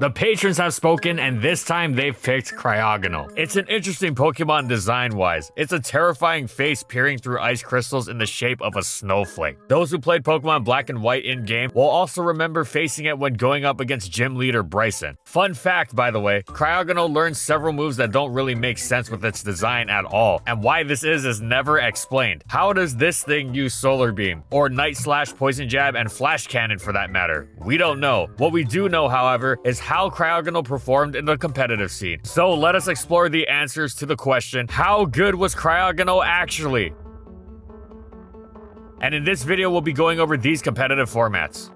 The patrons have spoken, and this time they've picked Cryogonal. It's an interesting Pokemon design-wise. It's a terrifying face peering through ice crystals in the shape of a snowflake. Those who played Pokemon Black and White in-game will also remember facing it when going up against Gym Leader Bryson. Fun fact, by the way, Cryogonal learns several moves that don't really make sense with its design at all, and why this is never explained. How does this thing use Solar Beam? Or Night Slash, Poison Jab, and Flash Cannon for that matter? We don't know. What we do know, however, is how Cryogonal performed in the competitive scene. So let us explore the answers to the question, how good was Cryogonal actually? And in this video, we'll be going over these competitive formats.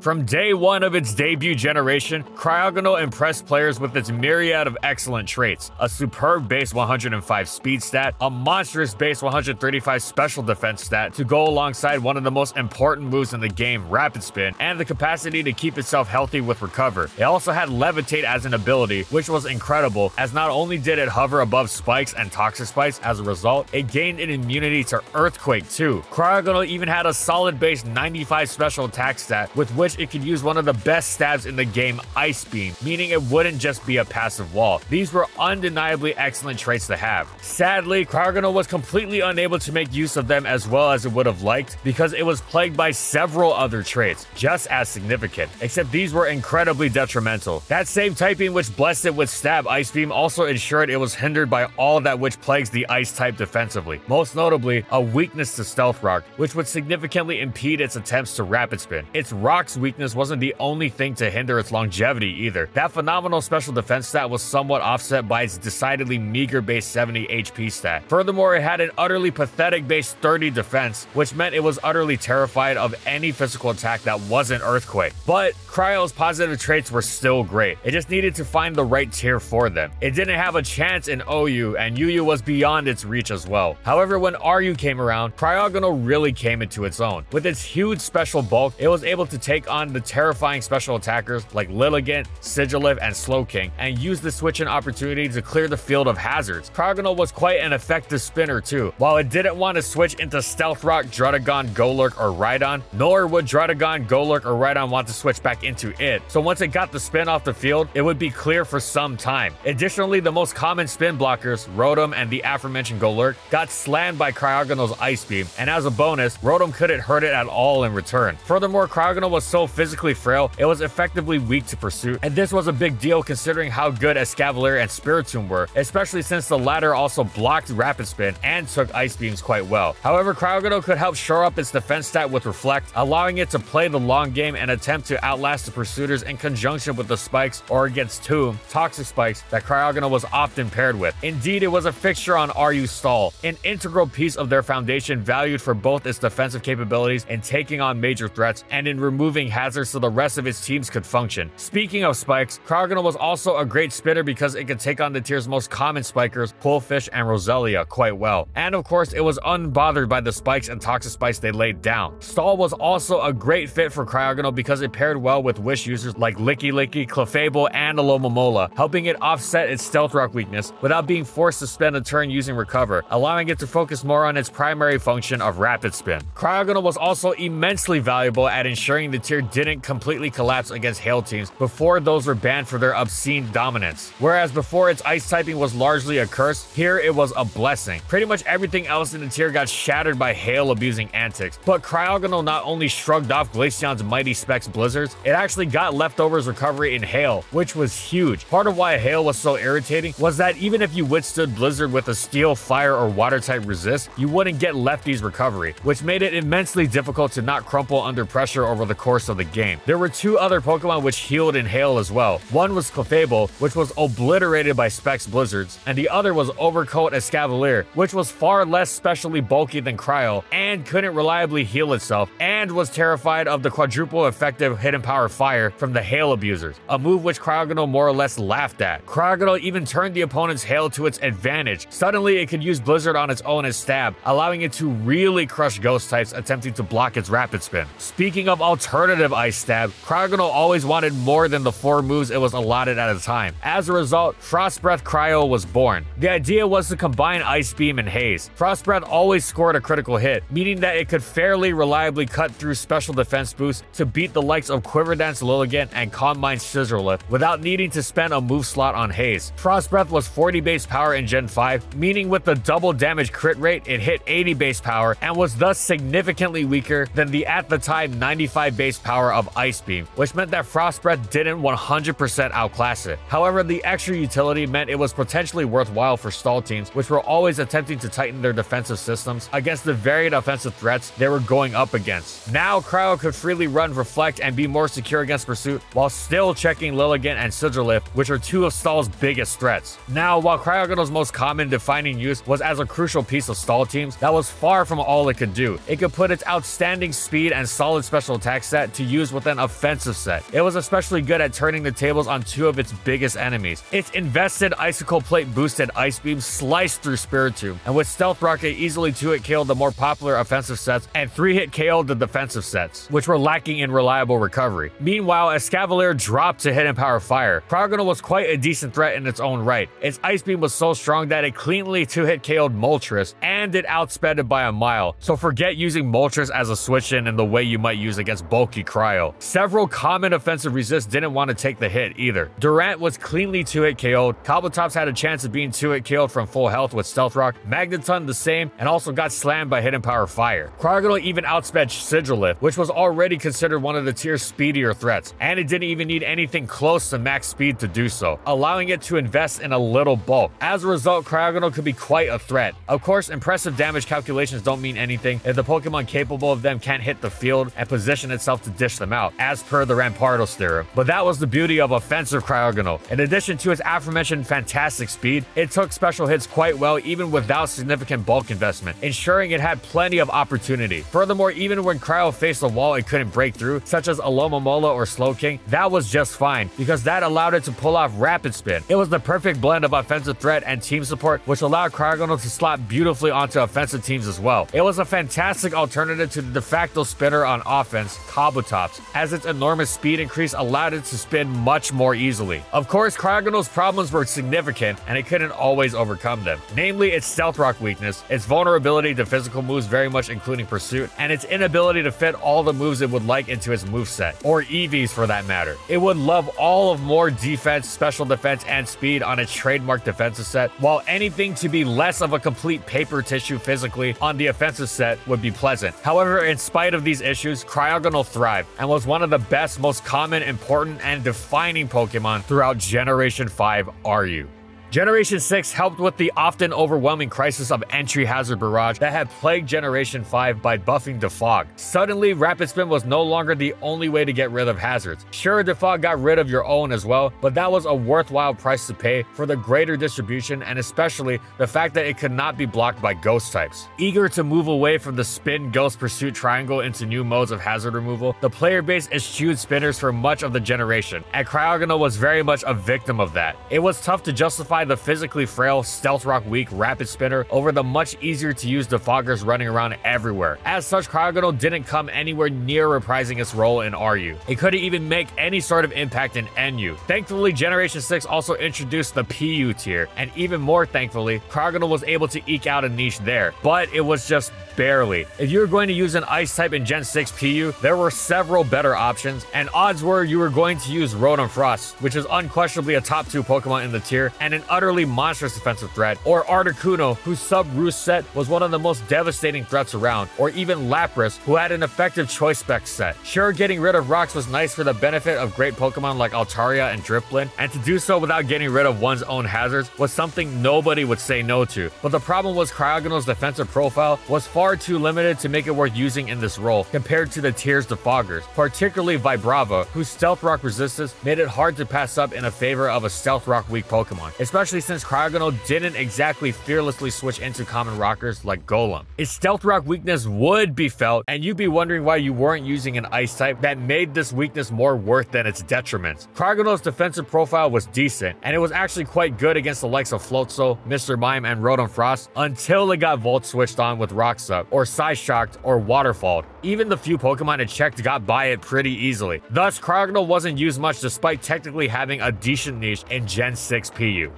From day one of its debut generation, Cryogonal impressed players with its myriad of excellent traits. A superb base 105 speed stat, a monstrous base 135 special defense stat to go alongside one of the most important moves in the game, Rapid Spin, and the capacity to keep itself healthy with Recover. It also had Levitate as an ability, which was incredible, as not only did it hover above spikes and toxic spikes as a result, it gained an immunity to Earthquake too. Cryogonal even had a solid base 95 special attack stat, with which it could use one of the best stabs in the game, Ice Beam, meaning it wouldn't just be a passive wall. These were undeniably excellent traits to have. Sadly, Cryogonal was completely unable to make use of them as well as it would have liked because it was plagued by several other traits, just as significant, except these were incredibly detrimental. That same typing which blessed it with stab, Ice Beam also ensured it was hindered by all that which plagues the ice type defensively, most notably a weakness to Stealth Rock, which would significantly impede its attempts to Rapid Spin. Its Rock's weakness wasn't the only thing to hinder its longevity either. That phenomenal special defense stat was somewhat offset by its decidedly meager base 70 HP stat. Furthermore, it had an utterly pathetic base 30 defense, which meant it was utterly terrified of any physical attack that wasn't Earthquake. But Cryo's positive traits were still great. It just needed to find the right tier for them. It didn't have a chance in OU, and UU was beyond its reach as well. However, when RU came around, Cryogonal really came into its own. With its huge special bulk, it was able to take on the terrifying special attackers like Lilligant, Sigilyph, and Slowking, and use the switch-in opportunity to clear the field of hazards. Cryogonal was quite an effective spinner too. While it didn't want to switch into Stealth Rock, Druddigon, Golurk, or Rhydon, nor would Druddigon, Golurk, or Rhydon want to switch back into it, so once it got the spin off the field, it would be clear for some time. Additionally, the most common spin blockers, Rotom and the aforementioned Golurk, got slammed by Cryogonal's Ice Beam, and as a bonus, Rotom couldn't hurt it at all in return. Furthermore, Cryogonal was so physically frail, it was effectively weak to pursuit, and this was a big deal considering how good Escavalier and Spiritomb were, especially since the latter also blocked Rapid Spin and took Ice Beams quite well. However, Cryogonal could help shore up its defense stat with Reflect, allowing it to play the long game and attempt to outlast the pursuiters in conjunction with the spikes or against Tomb, toxic spikes that Cryogonal was often paired with. Indeed, it was a fixture on RU Stall, an integral piece of their foundation valued for both its defensive capabilities in taking on major threats and in removing hazards so the rest of its teams could function. Speaking of spikes, Cryogonal was also a great spinner because it could take on the tier's most common spikers, Polefish and Roselia, quite well. And of course, it was unbothered by the spikes and toxic spikes they laid down. Stall was also a great fit for Cryogonal because it paired well with Wish users like Licky Licky, Clefable, and Alomomola, helping it offset its Stealth Rock weakness without being forced to spend a turn using Recover, allowing it to focus more on its primary function of Rapid Spin. Cryogonal was also immensely valuable at ensuring the tier didn't completely collapse against hail teams before those were banned for their obscene dominance. Whereas before its ice typing was largely a curse, here it was a blessing. Pretty much everything else in the tier got shattered by hail abusing antics, but Cryogonal not only shrugged off Glaceon's mighty Specs blizzards, it actually got leftovers recovery in hail, which was huge. Part of why hail was so irritating was that even if you withstood blizzard with a steel, fire, or water type resist, you wouldn't get lefty's recovery, which made it immensely difficult to not crumple under pressure over the course of the game. There were two other Pokemon which healed in hail as well. One was Clefable, which was obliterated by Specs Blizzards, and the other was Overcoat Escavalier, which was far less specially bulky than Cryo and couldn't reliably heal itself, and was terrified of the quadruple effective Hidden Power Fire from the hail abusers, a move which Cryogonal more or less laughed at. Cryogonal even turned the opponent's hail to its advantage. Suddenly, it could use Blizzard on its own as stab, allowing it to really crush ghost types attempting to block its Rapid Spin. Speaking of alternative alternative Ice Stab, Cryogonal always wanted more than the 4 moves it was allotted at a time. As a result, Frost Breath Cryo was born. The idea was to combine Ice Beam and Haze. Frost Breath always scored a critical hit, meaning that it could fairly reliably cut through special defense boosts to beat the likes of Quiver Dance Lilligant and Calm Mind Scissor without needing to spend a move slot on Haze. Frost Breath was 40 base power in Gen 5, meaning with the double damage crit rate, it hit 80 base power and was thus significantly weaker than the at the time 95 base power of Ice Beam, which meant that Frost Breath didn't 100% outclass it. However, the extra utility meant it was potentially worthwhile for stall teams, which were always attempting to tighten their defensive systems against the varied offensive threats they were going up against. Now, Cryo could freely run Reflect and be more secure against Pursuit while still checking Lilligant and Sigilyph, which are 2 of Stall's biggest threats. Now, while Cryogonal's most common defining use was as a crucial piece of stall teams, that was far from all it could do. It could put its outstanding speed and solid special attack set to use with an offensive set. It was especially good at turning the tables on 2 of its biggest enemies. Its invested Icicle Plate boosted Ice Beam sliced through Spiritomb, and with Stealth Rocket easily 2-hit KO'd the more popular offensive sets and 3-hit KO'd the defensive sets, which were lacking in reliable recovery. Meanwhile, Escavalier dropped to Hidden Power Fire. Cryogonal was quite a decent threat in its own right. Its Ice Beam was so strong that it cleanly 2-hit KO'd Moltres, and it outsped it by a mile, so forget using Moltres as a switch-in in the way you might use against bulky Cryo. Several common offensive resists didn't want to take the hit either. Durant was cleanly 2-hit KO'd, Kabutops had a chance of being 2-hit KO'd from full health with Stealth Rock, Magneton the same, and also got slammed by Hidden Power Fire. Cryogonal even outsped Sigilyph, which was already considered one of the tier's speedier threats, and it didn't even need anything close to max speed to do so, allowing it to invest in a little bulk. As a result, Cryogonal could be quite a threat. Of course, impressive damage calculations don't mean anything if the Pokemon capable of them can't hit the field and position itself to dish them out, as per the Rampardos theorem. But that was the beauty of offensive Cryogonal. In addition to its aforementioned fantastic speed, it took special hits quite well even without significant bulk investment, ensuring it had plenty of opportunity. Furthermore, even when Cryo faced a wall it couldn't break through, such as Alomomola or Slowking, that was just fine because that allowed it to pull off Rapid Spin. It was the perfect blend of offensive threat and team support, which allowed Cryogonal to slot beautifully onto offensive teams as well. It was a fantastic alternative to the de facto spinner on offense, Kabutops, as its enormous speed increase allowed it to spin much more easily. Of course, Cryogonal's problems were significant and it couldn't always overcome them, namely its Stealth Rock weakness, its vulnerability to physical moves very much including Pursuit, and its inability to fit all the moves it would like into its moveset, or EVs for that matter. It would love all of more defense, special defense, and speed on its trademark defensive set, while anything to be less of a complete paper tissue physically on the offensive set would be pleasant. However, in spite of these issues, Cryogonal thrived and was one of the best, most common, important, and defining Pokemon throughout Generation 5 RU. Generation 6 helped with the often overwhelming crisis of entry hazard barrage that had plagued Generation 5 by buffing Defog. Suddenly, Rapid Spin was no longer the only way to get rid of hazards. Sure, Defog got rid of your own as well, but that was a worthwhile price to pay for the greater distribution and especially the fact that it could not be blocked by ghost types. Eager to move away from the spin ghost pursuit triangle into new modes of hazard removal, the player base eschewed spinners for much of the generation, and Cryogonal was very much a victim of that. It was tough to justify the physically frail, Stealth Rock weak Rapid Spinner over the much easier to use Defoggers running around everywhere. As such, Cryogonal didn't come anywhere near reprising its role in RU. It couldn't even make any sort of impact in NU. Thankfully, Generation 6 also introduced the PU tier, and even more thankfully, Cryogonal was able to eke out a niche there, but it was just barely. If you were going to use an Ice type in Gen 6 PU, there were several better options, and odds were you were going to use Rotom-Frost, which is unquestionably a top 2 Pokemon in the tier, and an utterly monstrous offensive threat, or Articuno, whose sub-roost set was one of the most devastating threats around, or even Lapras, who had an effective choice spec set. Sure, getting rid of rocks was nice for the benefit of great Pokemon like Altaria and Drifblin, and to do so without getting rid of one's own hazards was something nobody would say no to, but the problem was Cryogonal's defensive profile was far too limited to make it worth using in this role compared to the tier's Defoggers, particularly Vibrava, whose Stealth Rock resistance made it hard to pass up in a favor of a Stealth Rock weak Pokemon, especially since Cryogonal didn't exactly fearlessly switch into common rockers like Golem. Its Stealth Rock weakness would be felt, and you'd be wondering why you weren't using an Ice type that made this weakness more worth than its detriments. Cryogonal's defensive profile was decent, and it was actually quite good against the likes of Floatzel, Mr. Mime, and Rotom Frost until it got Volt switched on with Rock Sub, up, or Psyshocked, or Waterfalled. Even the few Pokemon it checked got by it pretty easily. Thus, Cryogonal wasn't used much despite technically having a decent niche in Gen 6 PU.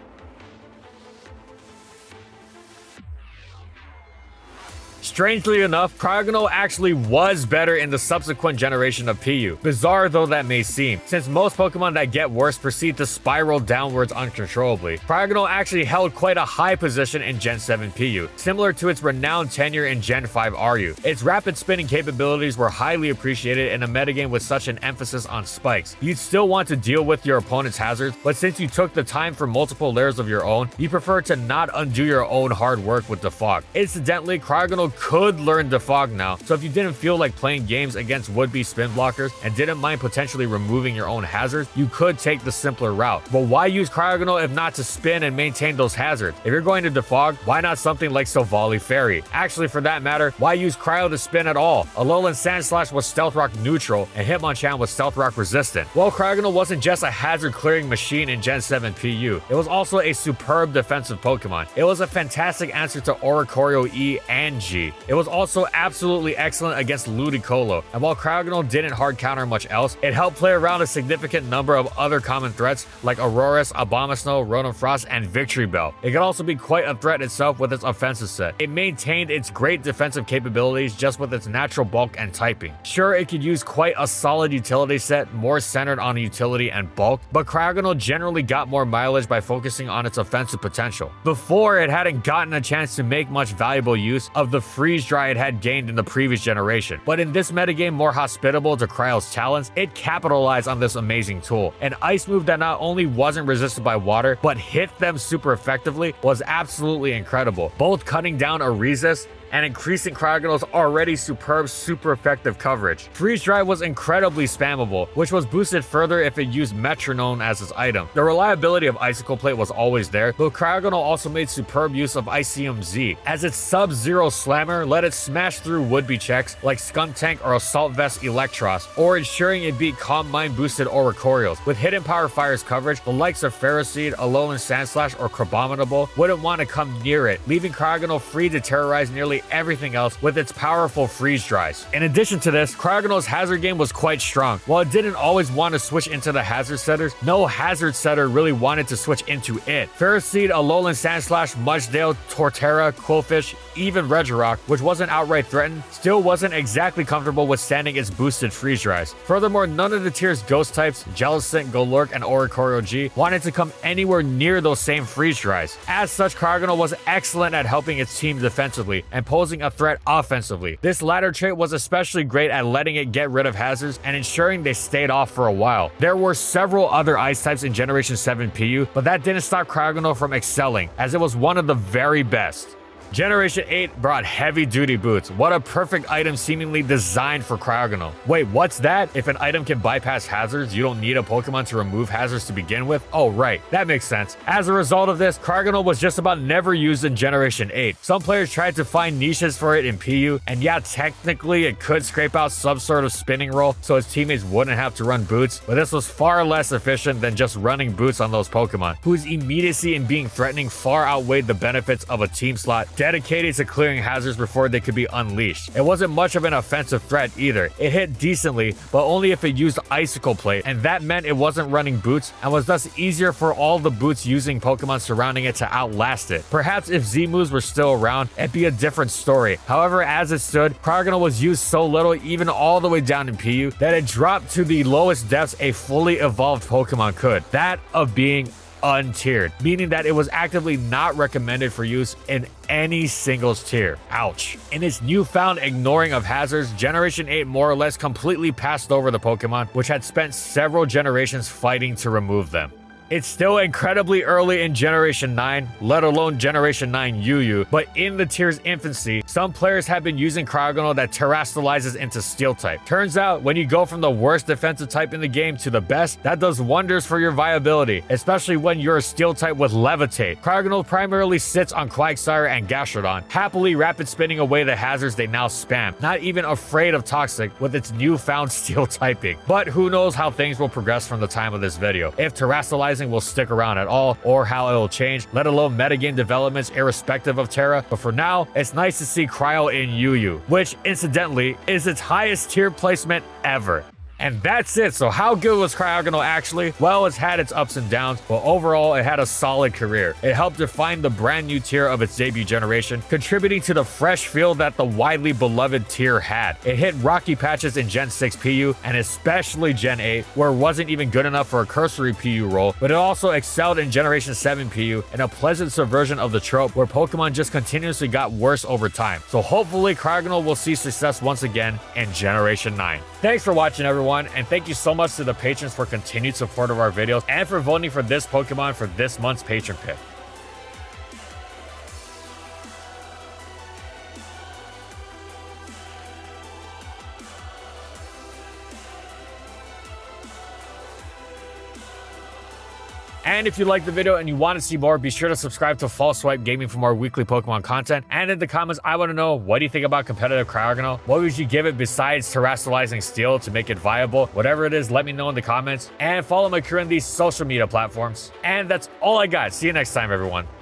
Strangely enough, Cryogonal actually was better in the subsequent generation of PU. Bizarre though that may seem, since most Pokemon that get worse proceed to spiral downwards uncontrollably. Cryogonal actually held quite a high position in Gen 7 PU, similar to its renowned tenure in Gen 5 RU. Its rapid spinning capabilities were highly appreciated in a metagame with such an emphasis on spikes. You'd still want to deal with your opponent's hazards, but since you took the time for multiple layers of your own, you prefer to not undo your own hard work with Defog. Incidentally, Cryogonal could learn Defog now, so if you didn't feel like playing games against would-be spin blockers and didn't mind potentially removing your own hazards, you could take the simpler route. But why use Cryogonal if not to spin and maintain those hazards? If you're going to Defog, why not something like Silvally Fairy? Actually, for that matter, why use Cryo to spin at all? Alolan Sandslash was Stealth Rock neutral and Hitmonchan was Stealth Rock resistant. Well, Cryogonal wasn't just a hazard clearing machine in Gen 7 PU, it was also a superb defensive Pokemon. It was a fantastic answer to Oricorio E and G. It was also absolutely excellent against Ludicolo, and while Cryogonal didn't hard counter much else, it helped play around a significant number of other common threats like Aurorus, Abomasnow, Rotom-Frost, and Victory Bell. It could also be quite a threat itself with its offensive set. It maintained its great defensive capabilities just with its natural bulk and typing. Sure, it could use quite a solid utility set more centered on utility and bulk, but Cryogonal generally got more mileage by focusing on its offensive potential. Before, it hadn't gotten a chance to make much valuable use of the Freeze Dry it had gained in the previous generation, but in this metagame more hospitable to Cryo's talents, it capitalized on this amazing tool. An ice move that not only wasn't resisted by water, but hit them super effectively was absolutely incredible, both cutting down a resist and increasing Cryogonal's already superb, super effective coverage. Freeze Dry was incredibly spammable, which was boosted further if it used Metronome as its item. The reliability of Icicle Plate was always there, though Cryogonal also made superb use of Icium Z, as its Sub-Zero Slammer let it smash through would-be checks like Skuntank or Assault Vest Electros, or ensuring it beat Calm Mind boosted Oricorios. With Hidden Power Fire's coverage, the likes of Ferroseed, Alolan Sandslash, or Crabominable wouldn't want to come near it, leaving Cryogonal free to terrorize nearly everything else with its powerful freeze dries. In addition to this, Cryogonal's hazard game was quite strong. While it didn't always want to switch into the hazard setters, no hazard setter really wanted to switch into it. Ferroseed, Alolan Sandslash, Mudsdale, Torterra, Quillfish, even Regirock, which wasn't outright threatened, still wasn't exactly comfortable withstanding its boosted freeze dries. Furthermore, none of the tier's ghost types, Jellicent, Golurk, and Oricorio G wanted to come anywhere near those same freeze dries. As such, Cryogonal was excellent at helping its team defensively and posing a threat offensively. This latter trait was especially great at letting it get rid of hazards and ensuring they stayed off for a while. There were several other ice types in Generation 7 PU, but that didn't stop Cryogonal from excelling, as it was one of the very best. Generation 8 brought heavy-duty boots. What a perfect item seemingly designed for Cryogonal. Wait, what's that? If an item can bypass hazards, you don't need a Pokemon to remove hazards to begin with? Oh, right. That makes sense. As a result of this, Cryogonal was just about never used in Generation 8. Some players tried to find niches for it in PU, and yeah, technically it could scrape out some sort of spinning roll so its teammates wouldn't have to run boots, but this was far less efficient than just running boots on those Pokemon, whose immediacy and being threatening far outweighed the benefits of a team slot dedicated to clearing hazards before they could be unleashed. It wasn't much of an offensive threat either. It hit decently, but only if it used Icicle Plate, and that meant it wasn't running boots and was thus easier for all the boots using Pokemon surrounding it to outlast it. Perhaps if Z moves were still around, it'd be a different story. However, as it stood, Cryogonal was used so little, even all the way down in PU, that it dropped to the lowest depths a fully evolved Pokemon could, that of being untiered, meaning that it was actively not recommended for use in any singles tier. Ouch. In its newfound ignoring of hazards, Generation 8 more or less completely passed over the Pokemon, which had spent several generations fighting to remove them. It's still incredibly early in Generation 9, let alone Generation 9 UU, but in the tier's infancy, some players have been using Cryogonal that terrestrializes into Steel type. Turns out, when you go from the worst defensive type in the game to the best, that does wonders for your viability, especially when you're a Steel type with Levitate. Cryogonal primarily sits on Quagsire and Gastrodon, happily rapid spinning away the hazards they now spam, not even afraid of Toxic with its newfound Steel typing. But who knows how things will progress from the time of this video. If terrestrializing sizing will stick around at all or how it will change, let alone metagame developments irrespective of Terra. But for now, it's nice to see Cryo in UU, which incidentally is its highest tier placement ever. And that's it. So how good was Cryogonal actually? Well, it's had its ups and downs, but overall it had a solid career. It helped define the brand new tier of its debut generation, contributing to the fresh feel that the widely beloved tier had. It hit rocky patches in Gen 6 PU and especially Gen 8, where it wasn't even good enough for a cursory PU role, but it also excelled in Generation 7 PU in a pleasant subversion of the trope where Pokemon just continuously got worse over time. So hopefully Cryogonal will see success once again in Generation 9. Thanks for watching, everyone. And thank you so much to the patrons for continued support of our videos and for voting for this Pokemon for this month's patron pick. And if you liked the video and you want to see more, be sure to subscribe to Fall Swipe Gaming for more weekly Pokemon content. And in the comments, I want to know, what do you think about competitive Cryogonal? What would you give it besides terrestrializing steel to make it viable? Whatever it is, let me know in the comments. And follow my career on these social media platforms. And that's all I got. See you next time, everyone.